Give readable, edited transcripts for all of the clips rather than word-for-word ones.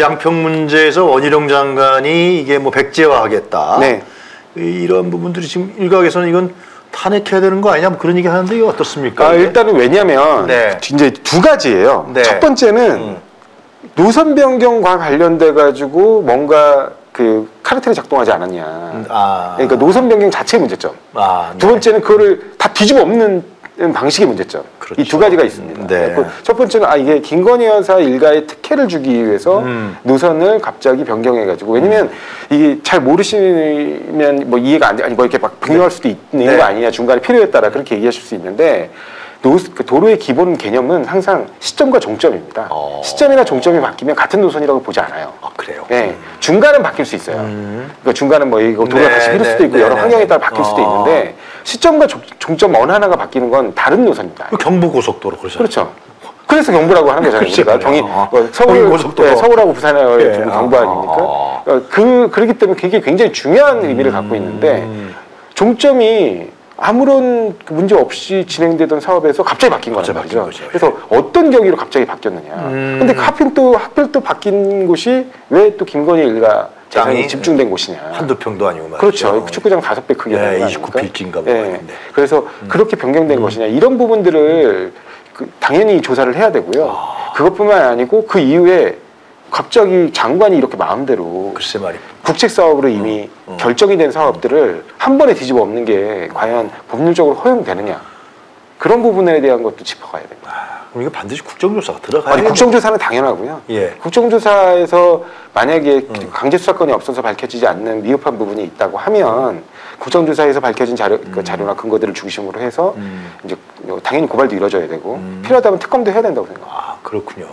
양평 문제에서 원희룡 장관이 이게 뭐 백제화하겠다. 네. 이런 부분들이 지금 일각에서는 이건 탄핵해야 되는 거 아니냐 뭐 그런 얘기 하는데 이거 어떻습니까? 일단은 왜냐하면 네. 이제 두 가지예요. 네. 첫 번째는 노선 변경과 관련돼 가지고 뭔가 그 카르텔이 작동하지 않았냐. 그러니까 노선 변경 자체의 문제점. 네. 두 번째는 그거를 다 뒤집어 엎는 방식의 문제점. 그렇죠. 이 두 가지가 있습니다. 네. 첫 번째는 이게 김건희 여사 일가에 특혜를 주기 위해서 노선을 갑자기 변경해가지고 왜냐면 이게 잘 모르시면 뭐 이해가 안 돼, 아니 뭐 이렇게 막 변경할 수도 있는 거 아니냐 중간에 필요에 따라 그렇게 얘기하실 수 있는데 도로의 기본 개념은 항상 시점과 종점입니다. 시점이나 종점이 바뀌면 같은 노선이라고 보지 않아요. 그래요? 네. 중간은 바뀔 수 있어요. 그러니까 중간은 뭐 이거 도로가 다시 흐를 수도 있고 여러 환경에 따라 바뀔 수도 있는데 시점과 종점 어느 하나가 바뀌는 건 다른 노선입니다. 경부고속도로 그러잖아요. 그렇죠. 그래서 경부라고 하는 거잖아요. 우리가 서울하고 부산을 경부 아닙니까? 그렇기 때문에 그게 굉장히 중요한 의미를 갖고 있는데 종점이 아무런 문제 없이 진행되던 사업에서 갑자기 바뀐 거죠. 그래서 어떤 경위로 갑자기 바뀌었느냐. 근데 하필 또 바뀐 곳이 왜 또 김건희 일가 재산이 집중된 곳이냐. 한두 평도 아니고 말이죠. 그렇죠. 축구장 5배 크게. 네, 29필지인가 뭐. 네. 그래서 그렇게 변경된 것이냐. 이런 부분들을 당연히 조사를 해야 되고요. 그것뿐만 아니고 그 이후에 갑자기 장관이 이렇게 마음대로 글쎄 말이야. 국책 사업으로 이미 결정이 된 사업들을 한 번에 뒤집어 엎는 게 과연 법률적으로 허용되느냐 그런 부분에 대한 것도 짚어가야 됩니다. 그럼 이거 반드시 국정조사가 들어가야 돼요? 국정조사는 당연하고요. 예. 국정조사에서 만약에 강제수사권이 없어서 밝혀지지 않는 미흡한 부분이 있다고 하면 국정조사에서 밝혀진 자료나 근거들을 중심으로 해서 이제 당연히 고발도 이루어져야 되고 필요하다면 특검도 해야 된다고 생각합니다. 그렇군요.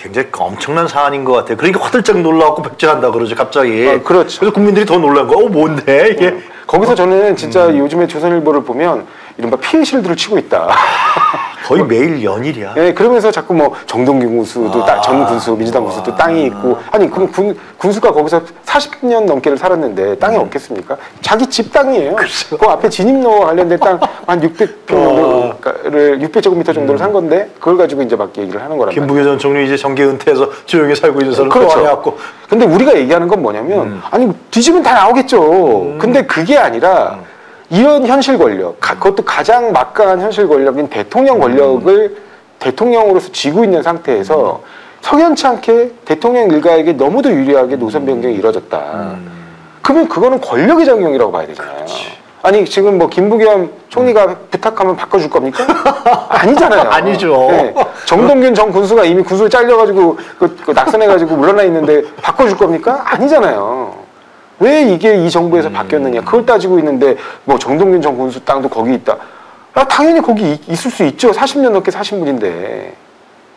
굉장히 엄청난 사안인 것 같아요. 그러니까 화들짝 놀라갖고 백제한다 그러죠, 갑자기. 그렇죠. 그래서 국민들이 더 놀란 거야. 뭔데 이게? 거기서 저는 진짜 요즘에 조선일보를 보면 이른바 피해 실드를 치고 있다. 거의 매일 연일이야. 네, 그러면서 자꾸 뭐 정동균 군수도 전 군수, 민주당 군수도 땅이 있고 아니 그럼 군수가 거기서 40년 넘게를 살았는데 땅이 없겠습니까? 자기 집 땅이에요. 그 앞에 진입로 관련된 땅 한 600제곱미터 정도를 산 건데 그걸 가지고 이제 막 얘기를 하는 거란 말이에요. 김부겸 전 총리 이제 정계 은퇴해서 조용히 살고 있는 사람 또 해갖고. 근데 우리가 얘기하는 건 뭐냐면 아니 뒤집으면 다 나오겠죠. 근데 그게 아니라. 이런 현실 권력, 그것도 가장 막강한 현실 권력인 대통령 권력을 대통령으로서 쥐고 있는 상태에서 석연치 않게 대통령 일가에게 너무도 유리하게 노선 변경이 이뤄졌다. 그러면 그거는 권력의 작용이라고 봐야 되잖아요. 그렇지. 아니 지금 뭐 김부겸 총리가 부탁하면 바꿔줄 겁니까? 아니잖아요. 아니죠. 네. 정동균 전 군수가 이미 군수를 잘려가지고 낙선해가지고 물러나 있는데 바꿔줄 겁니까? 아니잖아요. 왜 이게 이 정부에서 바뀌었느냐 그걸 따지고 있는데 뭐 정동균 전 군수 땅도 거기 있다. 당연히 거기 있을 수 있죠. 40년 넘게 사신 분인데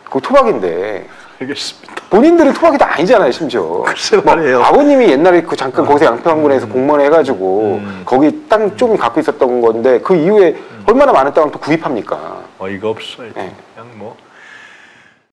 그거 토박인데. 알겠습니다. 본인들은 토박이도 아니잖아요. 심지어 글쎄 말이에요. 아버님이 옛날에 그 잠깐 거기서 양평군에서 공무원 해가지고 거기 땅 좀 갖고 있었던 건데 그 이후에 얼마나 많은 땅을 또 구입합니까? 어이가 없어. 그냥 뭐